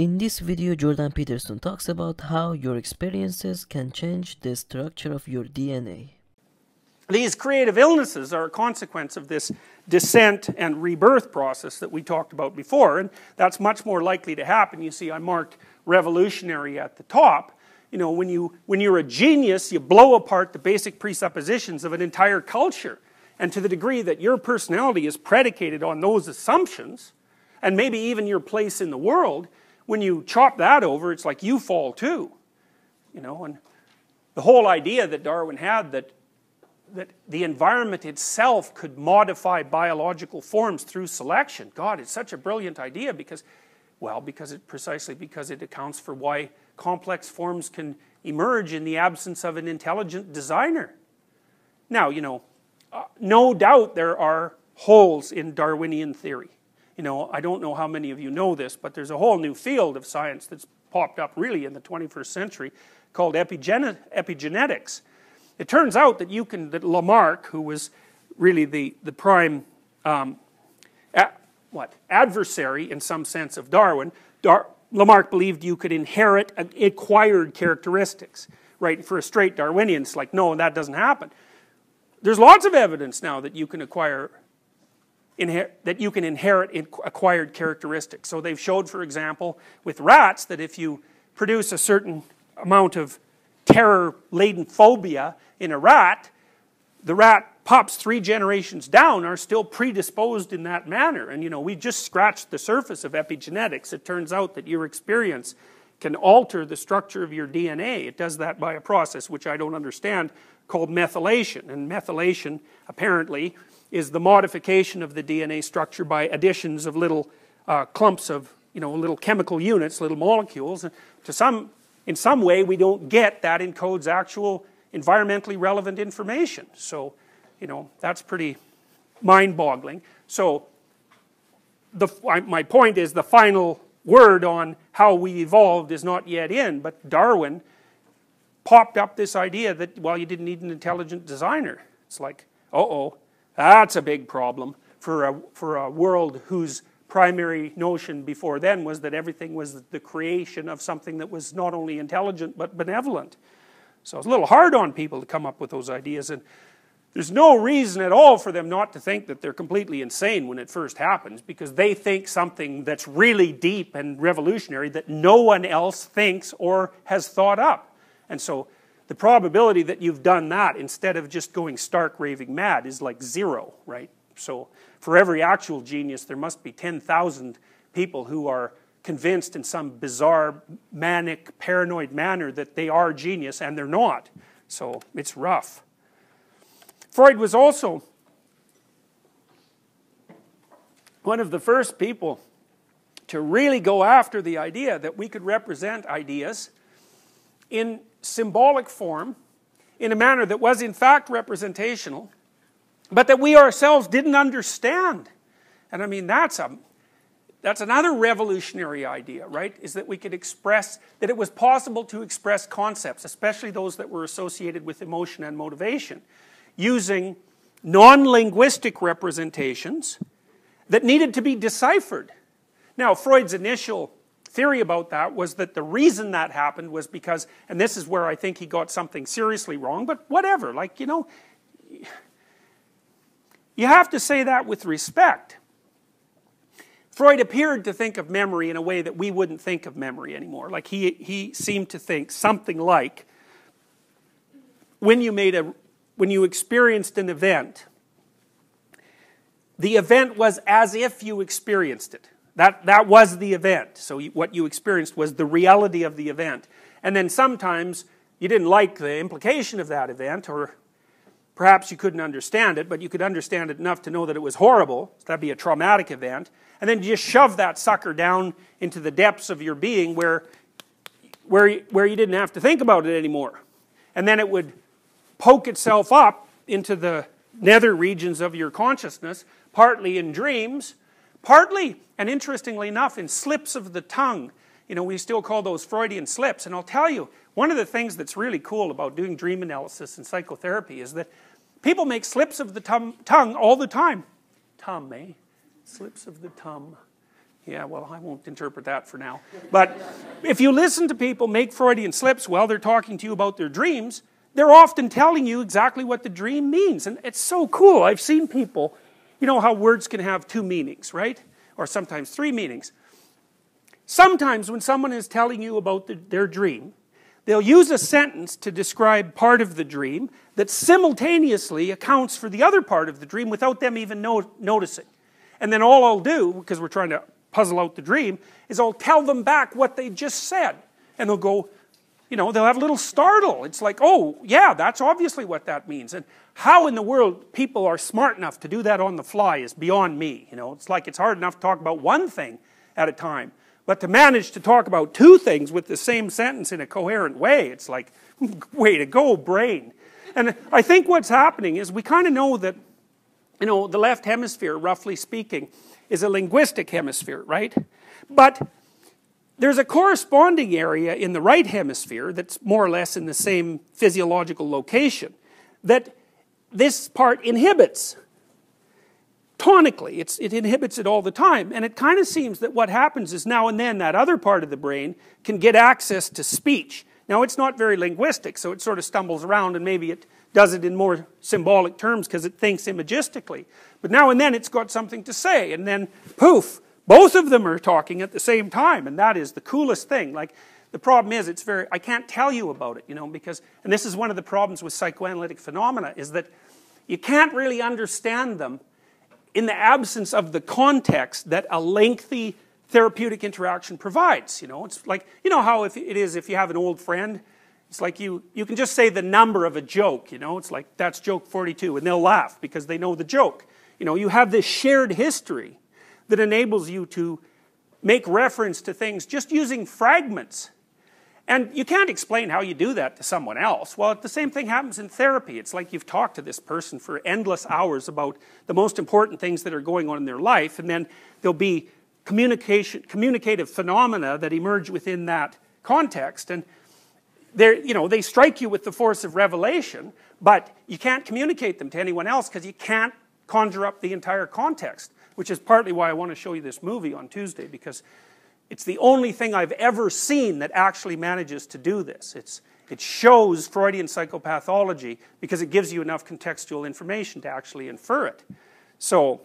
In this video, Jordan Peterson talks about how your experiences can change the structure of your DNA. These creative illnesses are a consequence of this descent and rebirth process that we talked about before, and that's much more likely to happen. You see, I marked revolutionary at the top. You know, when you're a genius, you blow apart the basic presuppositions of an entire culture, and to the degree that your personality is predicated on those assumptions, and maybe even your place in the world, when you chop that over, it's like you fall too. You know, and the whole idea that Darwin had that the environment itself could modify biological forms through selection. God, it's such a brilliant idea because, well, precisely because it accounts for why complex forms can emerge in the absence of an intelligent designer. Now, you know, no doubt there are holes in Darwinian theory. You know, I don't know how many of you know this, but there's a whole new field of science that's popped up really in the 21st century called epigenetics. It turns out that Lamarck, who was really the prime adversary in some sense of Darwin, Lamarck believed you could inherit acquired characteristics, right? For a straight Darwinian, it's like, no, that doesn't happen. There's lots of evidence now that you can inherit acquired characteristics. So they've showed, for example, with rats that if you produce a certain amount of terror-laden phobia in a rat, the rat pups 3 generations down are still predisposed in that manner. And you know, we just scratched the surface of epigenetics. It turns out that your experience can alter the structure of your DNA. It does that by a process which I don't understand called methylation. And methylation, apparently, is the modification of the DNA structure by additions of little clumps of, you know, little chemical units, little molecules. And in some way, we don't get that encodes actual environmentally relevant information. So, you know, that's pretty mind-boggling. So, my point is the final word on how we evolved is not yet in, but Darwin popped up this idea that, well, you didn't need an intelligent designer. It's like, uh-oh, that's a big problem for a world whose primary notion before then was that everything was the creation of something that was not only intelligent but benevolent. So it's a little hard on people to come up with those ideas, and there's no reason at all for them not to think that they're completely insane when it first happens, because they think something that's really deep and revolutionary that no one else thinks or has thought up. And so the probability that you've done that instead of just going stark raving mad is like 0, right? So for every actual genius, there must be 10,000 people who are convinced in some bizarre, manic, paranoid manner that they are genius, and they're not. So it's rough. Freud was also one of the first people to really go after the idea that we could represent ideas in symbolic form, in a manner that was in fact representational, but that we ourselves didn't understand. And I mean, that's another revolutionary idea, right? Is that we could express, that it was possible to express concepts, especially those that were associated with emotion and motivation, using non-linguistic representations that needed to be deciphered. Now, Freud's initial theory about that was that the reason that happened was because, and this is where I think he got something seriously wrong, but whatever, like, you know, you have to say that with respect. Freud appeared to think of memory in a way that we wouldn't think of memory anymore. Like, he seemed to think something like, when you experienced an event, the event was as if you experienced it. That was the event. So what you experienced was the reality of the event. And then sometimes you didn't like the implication of that event, or perhaps you couldn't understand it, but you could understand it enough to know that it was horrible. So that'd be a traumatic event. And then you just shove that sucker down into the depths of your being where you didn't have to think about it anymore. And then it would poke itself up into the nether regions of your consciousness, partly in dreams, partly, and interestingly enough, in slips of the tongue. You know, we still call those Freudian slips. And I'll tell you, one of the things that's really cool about doing dream analysis and psychotherapy is that people make slips of the tongue all the time. Slips of the tongue. Yeah, well, I won't interpret that for now. But if you listen to people make Freudian slips while they're talking to you about their dreams, they're often telling you exactly what the dream means. And it's so cool. I've seen people, you know how words can have two meanings, right? Or sometimes three meanings. Sometimes when someone is telling you about their dream, they'll use a sentence to describe part of the dream that simultaneously accounts for the other part of the dream without them even noticing. And then all I'll do, because we're trying to puzzle out the dream, is I'll tell them back what they just said. And they'll go, you know, they'll have a little startle. It's like, oh, yeah, that's obviously what that means. And how in the world people are smart enough to do that on the fly is beyond me. You know, it's like it's hard enough to talk about one thing at a time. But to manage to talk about two things with the same sentence in a coherent way, it's like, way to go, brain. And I think what's happening is we kind of know that, you know, the left hemisphere, roughly speaking, is a linguistic hemisphere, right? But there's a corresponding area in the right hemisphere that's more or less in the same physiological location that this part inhibits. Tonically, it inhibits it all the time, and it kind of seems that what happens is now and then that other part of the brain can get access to speech. Now it's not very linguistic, so it sort of stumbles around, and maybe it does it in more symbolic terms because it thinks imagistically. But now and then it's got something to say, and then poof, both of them are talking at the same time, and that is the coolest thing. Like, the problem is, it's very, I can't tell you about it, you know, because, and this is one of the problems with psychoanalytic phenomena, is that you can't really understand them in the absence of the context that a lengthy therapeutic interaction provides. You know, it's like, you know how it is if you have an old friend, it's like you can just say the number of a joke, you know, it's like, that's joke 42, and they'll laugh because they know the joke. You know, you have this shared history that enables you to make reference to things just using fragments. And you can't explain how you do that to someone else. Well, the same thing happens in therapy. It's like you've talked to this person for endless hours about the most important things that are going on in their life, and then there'll be communicative phenomena that emerge within that context. And you know, they strike you with the force of revelation, but you can't communicate them to anyone else because you can't conjure up the entire context, which is partly why I want to show you this movie on Tuesday, because it's the only thing I've ever seen that actually manages to do this. It shows Freudian psychopathology because it gives you enough contextual information to actually infer it. So